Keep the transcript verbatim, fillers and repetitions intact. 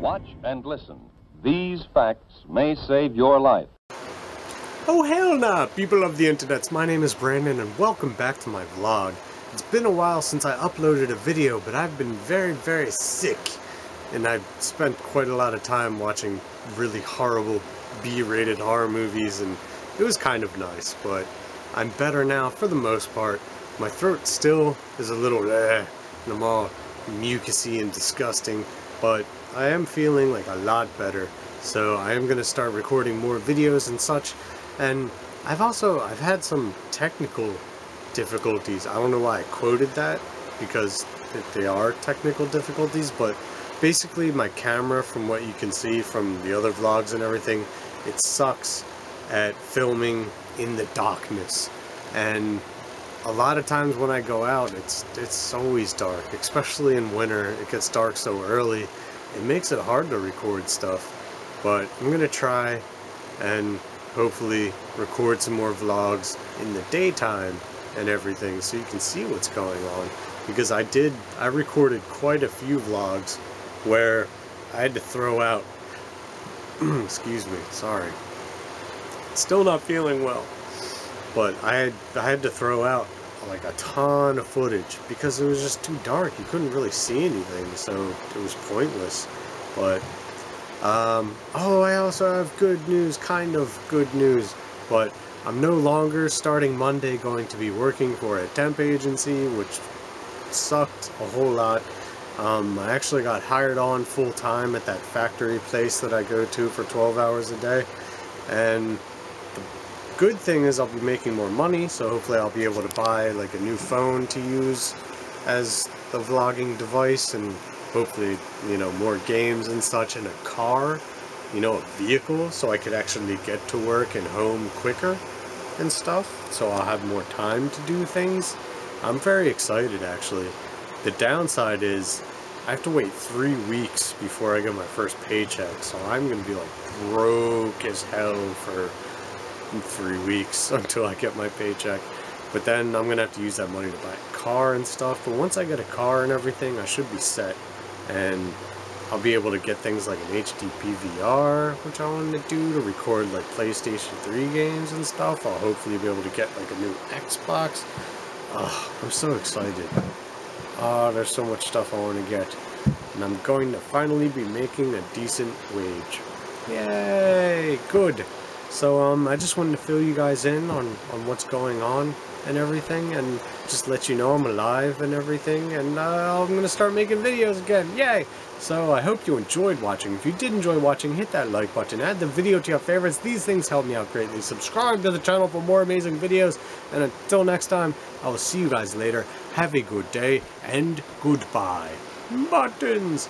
Watch and listen. These facts may save your life. Oh hell nah, people of the internets, my name is Brandon and welcome back to my vlog. It's been a while since I uploaded a video, but I've been very, very sick. And I've spent quite a lot of time watching really horrible B-rated horror movies, and it was kind of nice, but I'm better now for the most part. My throat still is a little bleh, and I'm all mucusy and disgusting, but I am feeling like a lot better, so I am going to start recording more videos and such. And I've also, I've had some technical difficulties. I don't know why I quoted that, because they are technical difficulties, but basically my camera, from what you can see from the other vlogs and everything, it sucks at filming in the darkness. And a lot of times when I go out, it's it's always dark, especially in winter. It gets dark so early, it makes it hard to record stuff. But I'm going to try and hopefully record some more vlogs in the daytime and everything, so you can see what's going on. Because I did, I recorded quite a few vlogs where I had to throw out, excuse me, sorry. Still not feeling well. But I had, I had to throw out like a ton of footage because it was just too dark. You couldn't really see anything, so it was pointless. But, um, oh, I also have good news, kind of good news. But I'm no longer, starting Monday, going to be working for a temp agency, which sucked a whole lot. Um, I actually got hired on full-time at that factory place that I go to for twelve hours a day. And good thing is I'll be making more money, so hopefully I'll be able to buy like a new phone to use as the vlogging device, and hopefully, you know, more games and such, and a car, you know, a vehicle, so I could actually get to work and home quicker and stuff, so I'll have more time to do things. I'm very excited, actually. The downside is I have to wait three weeks before I get my first paycheck, so I'm gonna be like broke as hell for three weeks until I get my paycheck. But then I'm gonna have to use that money to buy a car and stuff. But once I get a car and everything, I should be set, and I'll be able to get things like an H D P V R, which I wanted to do, to record like PlayStation three games and stuff. I'll hopefully be able to get like a new Xbox. Oh, I'm so excited. Oh, there's so much stuff I want to get, and I'm going to finally be making a decent wage. Yay, good. So um, I just wanted to fill you guys in on, on what's going on and everything, and just let you know I'm alive and everything, and uh, I'm going to start making videos again. Yay! So I hope you enjoyed watching. If you did enjoy watching, hit that like button, add the video to your favorites. These things help me out greatly. Subscribe to the channel for more amazing videos, and until next time, I will see you guys later. Have a good day, and goodbye. Buttons!